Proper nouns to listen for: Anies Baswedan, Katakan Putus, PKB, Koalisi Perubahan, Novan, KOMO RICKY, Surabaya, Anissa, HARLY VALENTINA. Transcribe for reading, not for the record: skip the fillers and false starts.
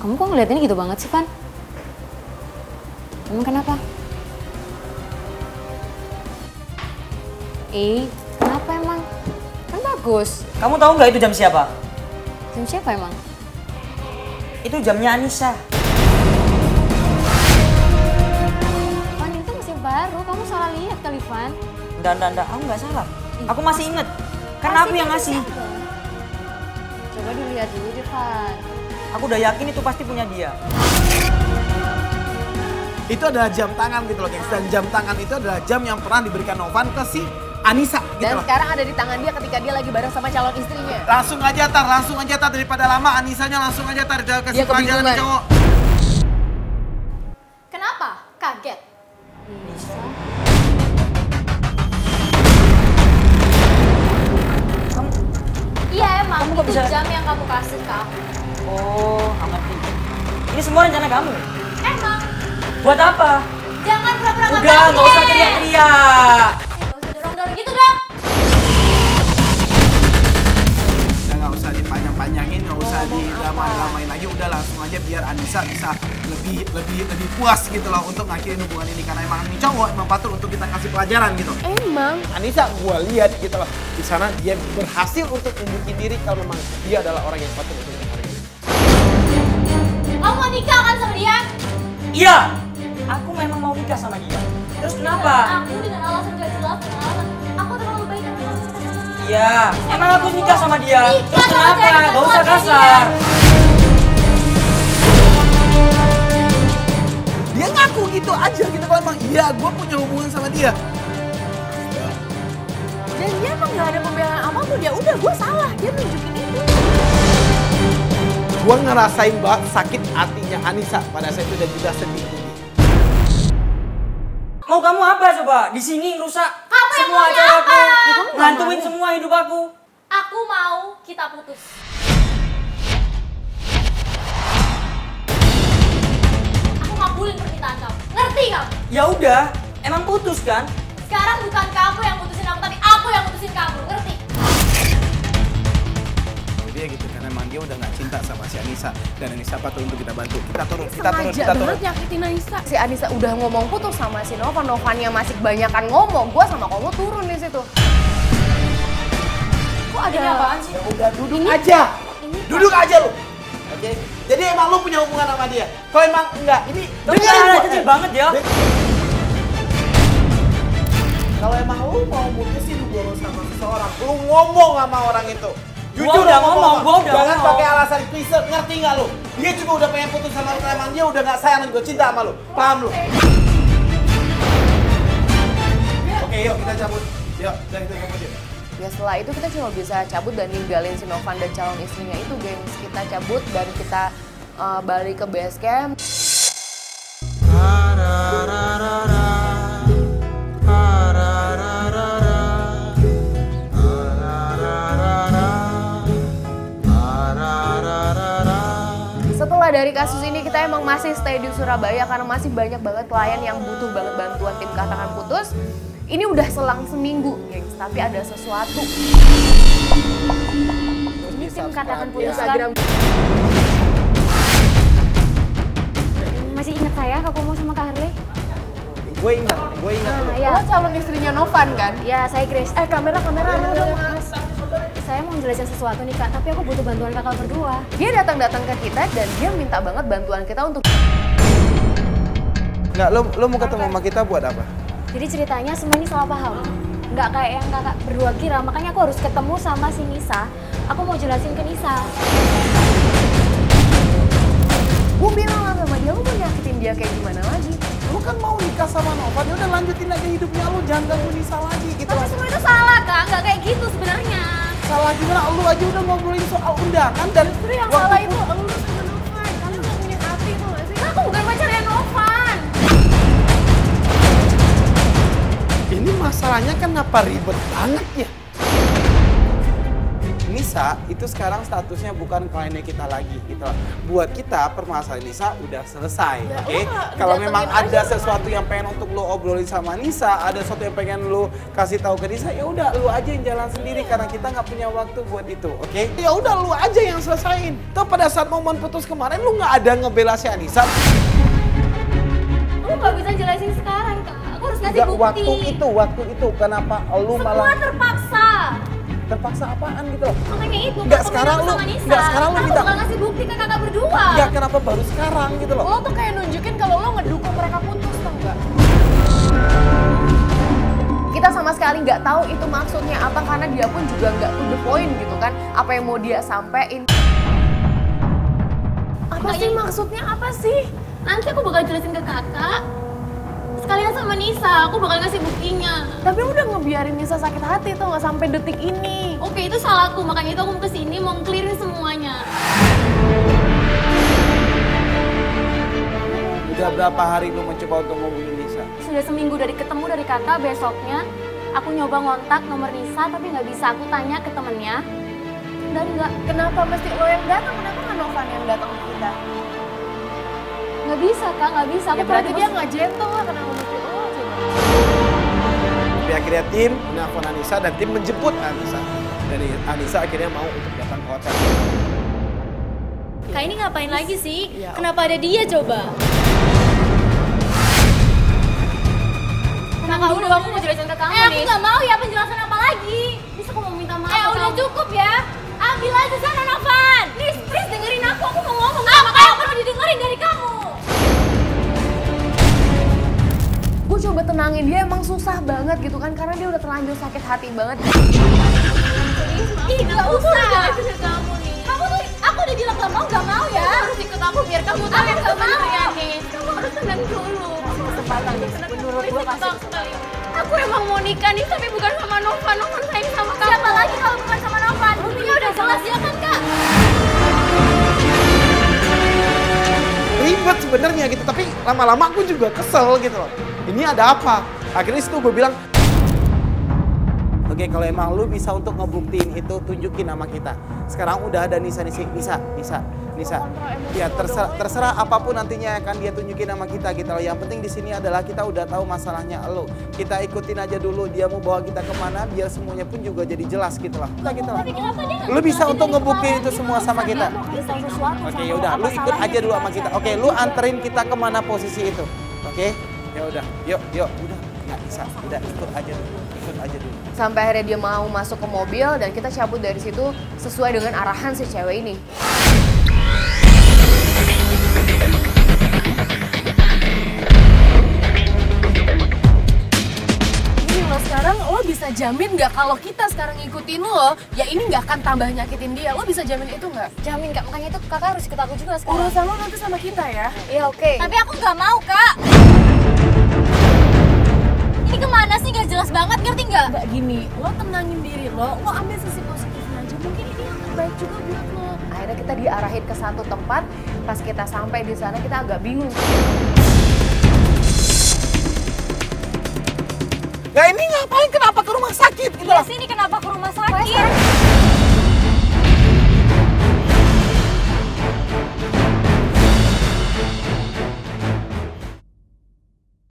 Kamu kok ngeliatin gitu banget sih, Pan? Emang kenapa? Kenapa emang? Kan bagus. Kamu tahu nggak itu jam siapa? Jam siapa emang? Itu jamnya Anissa. Pan, itu masih baru. Kamu salah lihat kali, Pan. Enggak. Aku nggak salah. Aku masih inget. Karena aku yang ngasih. Coba dilihat dulu deh, Pan. Aku udah yakin itu pasti punya dia. Itu adalah jam tangan gitu loh, gengs. Dan jam tangan itu adalah jam yang pernah diberikan Novan ke si Anissa. Gitu dan loh. Sekarang ada di tangan dia ketika dia lagi bareng sama calon istrinya. Langsung aja tar. Daripada lama Anissanya langsung aja tar. Kasih pelajaran cowok. Kenapa? Kaget. Anissa. Iya emang, kamu itu bisa... jam yang kamu kasih ke aku. Oh, ngerti. Ini semua rencana kamu? Emang. Buat apa? Jangan pura-pura nggak tahu. Udah, nggak usah teriak-teriak. Nggak usah dorong-dorong gitu dong. Udah nggak usah dipanjang-panjangin, nggak usah dilamain-lamain lagi. Udah langsung aja biar Anissa bisa lebih puas gitu loh untuk ngakhirin hubungan ini. Karena emang ini cowok emang patut untuk kita kasih pelajaran gitu. Emang. Anissa gue lihat gitu loh. Di sana dia berhasil untuk membuki diri kalau memang dia adalah orang yang patut untuk dihargai. Kamu mau nikah kan sama dia? Iya. Aku memang mau nikah sama dia. Terus kenapa? Aku dengan alasan gak jelas, dengan alasan aku terlalu baik dan terlalu baik. Iya. Emang aku nikah sama dia. Terus kenapa? Gak usah kasar. Dia ngaku gitu aja gitu kalau emang iya gue punya hubungan sama dia. Dan dia emang gak ada pembelaan apapun, ya udah gue salah, dia nunjukin itu. Gue ngerasain banget sakit hatinya Anissa pada saat itu dan juga sedih. Mau kamu apa coba? Di sini rusak kamu semua acara aku, ngantuin semua hidup aku. Aku mau kita putus. Aku ngabulin permintaan kamu, ngerti kamu? Ya udah, emang putus kan? Sekarang bukan kamu yang putusin aku, tapi aku yang putusin kamu, ngerti? Jadi ya gitu, karena emang dia udah gak cinta sama si Anissa. Dan Anissa patut untuk kita bantu, kita turun. Sengaja banget nyakitin Anissa. Si Anissa udah ngomong putus sama si Novan, Novannya masih kebanyakan ngomong, gue sama kamu turun di situ. Kok ada apaan sih? Ya udah duduk aja lu. Oke. Jadi emang lu punya hubungan sama dia? Kalau emang enggak, ini dengerin kecil banget ya. Kalau emang lu mau mutusin hubungan sama seseorang, lu ngomong sama orang itu. Jujur udah ngomong. Jangan pakai alasan pleaser, ngerti nggak lu? Dia juga udah pengen putus sama lu, emang dia udah nggak sayang dan gue cinta sama lu. Paham lu? Oke, yuk kita cabut. Yuk. Ya setelah itu kita cuma bisa cabut dan ninggalin si Novan dan calon istrinya itu, gengs. Kita cabut dan kita balik ke base camp. Dari kasus ini kita emang masih stay di Surabaya karena masih banyak banget klien yang butuh banget bantuan tim Katakan Putus. Ini udah selang seminggu, gengs, tapi ada sesuatu. Ini tim Katakan Putus kan? Masih inget saya Kak Komo sama Kak Harley? Gue inget. Ya. Lo calon istrinya Novan kan? Ya, saya Grace. Kamera. Saya mau menjelaskan sesuatu nih Kak, tapi aku butuh bantuan kakak berdua. Dia datang ke kita dan dia minta banget bantuan kita untuk... Nggak, lo mau ketemu sama kita buat apa? Jadi ceritanya semua ini salah paham. Nggak kayak yang kakak berdua kira, makanya aku harus ketemu sama si Nissa. Aku mau jelasin ke Nissa. Gue bilang sama dia, lo mau nyakitin dia kayak gimana lagi? Lo kan mau nikah sama Novan, ya udah lanjutin aja hidupnya lo, jangan ganggu Nissa lagi gitu. Tapi semua itu salah Kak, nggak kayak gitu sebenarnya. Salah gimana, lu aja udah ngobrolin soal undangan dan istri yang salah itu lu sama Novan. Kalian gak punya hati tuh gak sih? Aku bukan pacarnya Novan. Ini masalahnya kenapa ribet banget ya? Ini Nisa itu sekarang statusnya bukan kliennya kita lagi gitu. Buat kita permasalahan Nisa udah selesai, ya, oke? Kalau memang ada sesuatu yang pengen untuk lo obrolin sama Nisa, ada sesuatu yang pengen lo kasih tahu ke Nisa, ya udah lo aja yang jalan sendiri karena kita nggak punya waktu buat itu, oke? Ya udah lo aja yang selesain. Tuh pada saat momen putus kemarin lo nggak ada ngebela si Nisa. Lo nggak bisa jelasin sekarang, Kak. Aku harus ngasih bukti. Waktu itu kenapa lo malah? Semua terpaksa. Terpaksa apaan gitu? Makanya itu. Sekarang lu minta. Aku ngasih bukti ke kakak berdua. Enggak, kenapa baru sekarang gitu loh? Lo tuh kayak nunjukin kalau lo ngedukung mereka putus, tau nggak? Kita sama sekali nggak tahu itu maksudnya apa karena dia pun juga nggak to the point gitu kan? Apa yang mau dia sampein? Apa sih maksudnya apa sih? Nanti aku bakal jelasin ke kakak. Sekalian sama Nisa, aku bakal ngasih buktinya. Tapi udah ngebiarin Nisa sakit hati tuh nggak sampai detik ini. Oke, itu salah aku, makanya itu aku kesini mau ngeklirin semuanya. Udah berapa hari lu mencoba untuk ngomongin Nisa? Sudah seminggu dari ketemu dari kakak, besoknya aku nyoba ngontak nomor Nisa tapi nggak bisa. Aku tanya ke temennya dan nggak. Kenapa mesti lo yang datang? Kenapa nggak Novan yang datang ke kita? Nggak bisa, Kak, nggak bisa. Ya, berarti dia nggak gentle lah, karena ngomongin lo coba. Tapi akhirnya tim menelpon Anissa dan tim menjemput Anissa. Dan Anissa akhirnya mau untuk datang ke hotel. Kak, ini ngapain lagi sih? Ya. Kenapa ada dia coba? Kakak udah, aku mau jelasin ke kamu nih. Aku nggak mau ya penjelasan apa lagi. Bisa aku mau minta maaf. Udah cukup ya. Ambil aja sana, Novan. Please dengerin aku mau ngomong. Makanya perlu didengerin dari kamu. Gue coba tenangin dia, emang susah banget gitu kan. Karena dia udah terlanjur sakit hati banget. Ih, gak usah. Kamu tuh, aku udah bilang gak mau ya. Kamu harus ikut aku biar kamu tahu yang gak mau. Kamu harus tenang dulu. Kesempatan nih, menurut gue kasih kesempatan. Aku emang mau nikah nih, tapi bukan sama Novan. Novan sayang sama kamu. Siapa lagi kalau bukan sama Novan? Buktinya udah jelas ya kan, Kak? Ribet sebenarnya gitu, tapi lama-lama aku juga kesel gitu loh. Ini ada apa? Akhirnya situ gue bilang, oke, kalau emang lu bisa untuk ngebuktiin itu, tunjukin nama kita. Sekarang udah ada Nisa. Ya terserah apapun nantinya kan dia tunjukin nama kita gitu loh. Yang penting di sini adalah kita udah tahu masalahnya lo. Kita ikutin aja dulu dia mau bawa kita kemana biar semuanya pun juga jadi jelas gitu lah. Lu bisa untuk ngebuktiin itu semua sama kita. Oke, ya udah, lu ikut aja dulu sama kita. Oke, lu anterin kita kemana posisi itu. Oke, ya udah, yuk, udah. Nggak bisa, udah ikut aja dulu. Sampai akhirnya dia mau masuk ke mobil dan kita cabut dari situ sesuai dengan arahan si cewek ini. Ini lo sekarang, lo bisa jamin nggak kalau kita sekarang ngikutin lo, ya ini nggak akan tambah nyakitin dia. Lo bisa jamin itu nggak? Jamin, Kak, makanya itu kakak harus ikut aku juga sekarang. Urusan lo nanti sama kita ya? Iya, oke. Tapi aku nggak mau, Kak. Ini kemana sih? Gak jelas banget, ngerti nggak? Mbak, gini, lo tenangin diri lo ambil sisi positifnya aja. Mungkin ini akan baik juga buat lo. Akhirnya kita diarahin ke satu tempat, pas kita sampai di sana kita agak bingung. Nah, ini ngapain? Kenapa ke rumah sakit? Iya sih, ini kenapa ke rumah sakit?